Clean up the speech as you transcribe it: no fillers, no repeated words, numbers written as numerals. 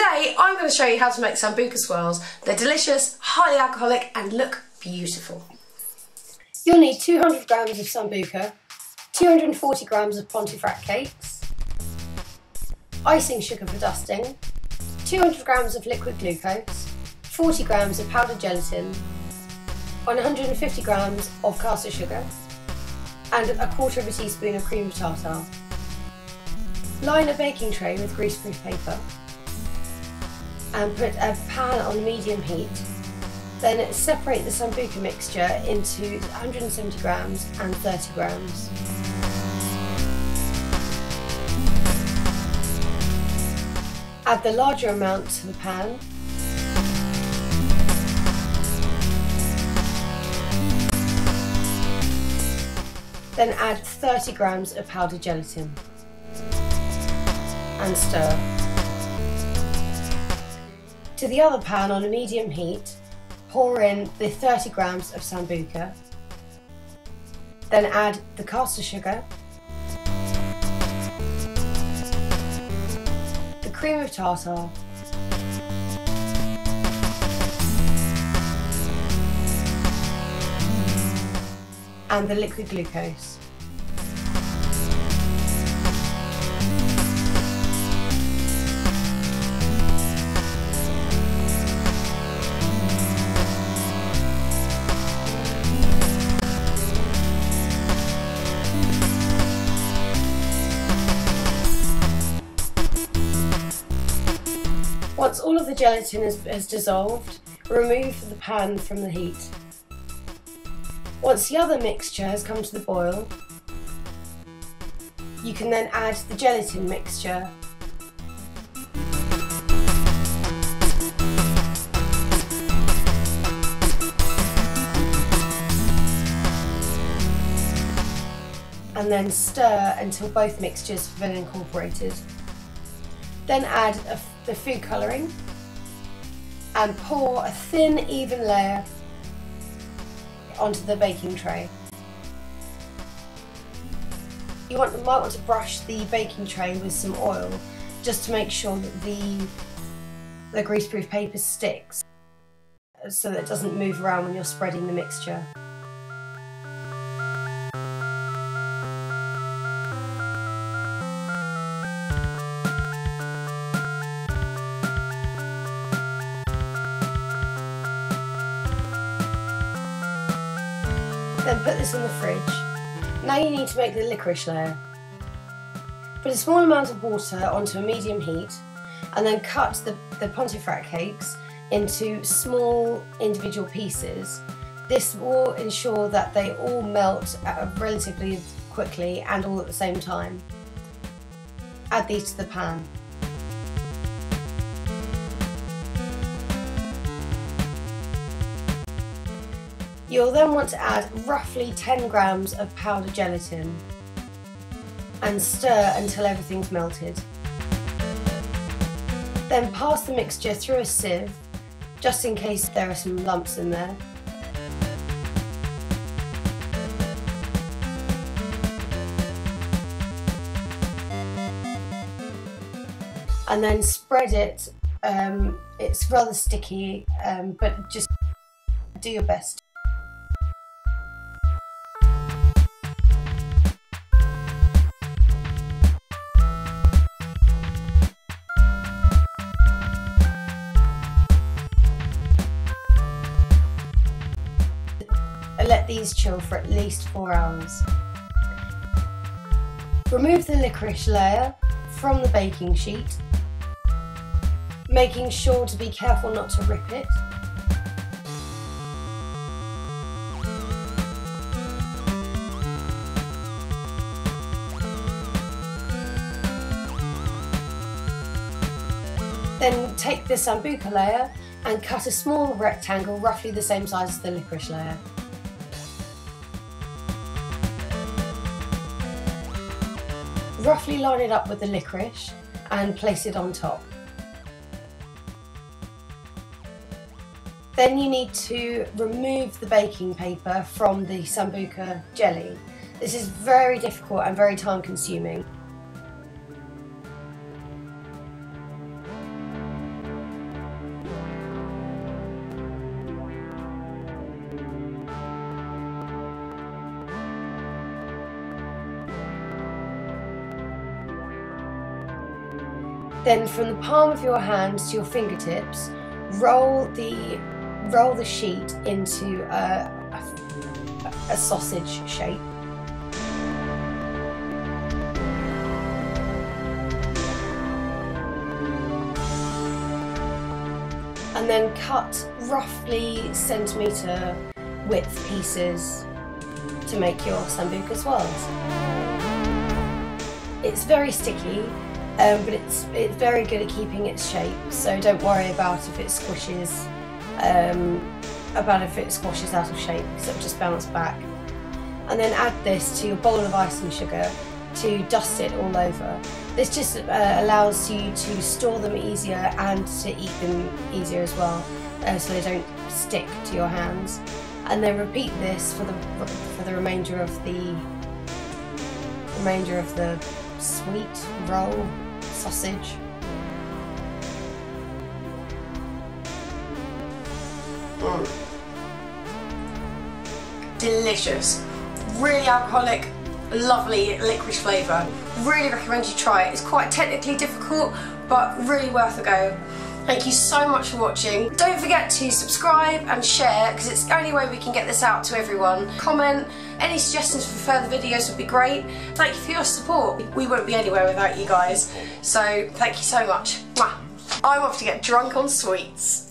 Today I'm going to show you how to make Sambuca swirls. They're delicious, highly alcoholic and look beautiful. You'll need 200 grams of Sambuca, 240 grams of Pontefract cakes, icing sugar for dusting, 200 grams of liquid glucose, 40 grams of powdered gelatin, 150 grams of caster sugar and 1/4 teaspoon of cream of tartar. Line a baking tray with greaseproof paper and put a pan on medium heat. Then separate the Sambuca mixture into 170 grams and 30 grams. Add the larger amount to the pan. Then add 30 grams of powdered gelatin and stir. To the other pan on a medium heat, pour in the 30 grams of Sambuca, then add the caster sugar, the cream of tartar, and the liquid glucose. Once all of the gelatin has dissolved, remove the pan from the heat. Once the other mixture has come to the boil, you can then add the gelatin mixture. And then stir until both mixtures have been incorporated. Then add the food colouring and pour a thin, even layer onto the baking tray. You might want to brush the baking tray with some oil just to make sure that the greaseproof paper sticks so that it doesn't move around when you're spreading the mixture. Then put this in the fridge. Now you need to make the licorice layer. Put a small amount of water onto a medium heat and then cut the Pontefract cakes into small individual pieces. This will ensure that they all melt relatively quickly and all at the same time. Add these to the pan. You'll then want to add roughly 10 grams of powdered gelatin and stir until everything's melted. Then pass the mixture through a sieve, just in case there are some lumps in there. And then spread it. It's rather sticky, but just do your best. Let these chill for at least 4 hours. Remove the licorice layer from the baking sheet, making sure to be careful not to rip it. Then take the Sambuca layer and cut a small rectangle roughly the same size as the licorice layer. Roughly line it up with the licorice and place it on top. Then you need to remove the baking paper from the Sambuca jelly. This is very difficult and very time consuming. Then from the palm of your hands to your fingertips, roll the sheet into a sausage shape. And then cut roughly centimetre width pieces to make your sambuca swirls. It's very sticky, but it's very good at keeping its shape, so don't worry about if it squishes out of shape, because it'll just bounce back. And then add this to your bowl of icing sugar to dust it all over. This just allows you to store them easier and to eat them easier as well, so they don't stick to your hands. And then repeat this for the remainder of the sweet roll sausage. Delicious, really alcoholic, lovely licorice flavour. Really recommend you try it. It's quite technically difficult, but really worth a go. Thank you so much for watching. Don't forget to subscribe and share, because it's the only way we can get this out to everyone. Comment, any suggestions for further videos would be great. Thank you for your support. We wouldn't be anywhere without you guys. So thank you so much. Mwah. I'm off to get drunk on sweets.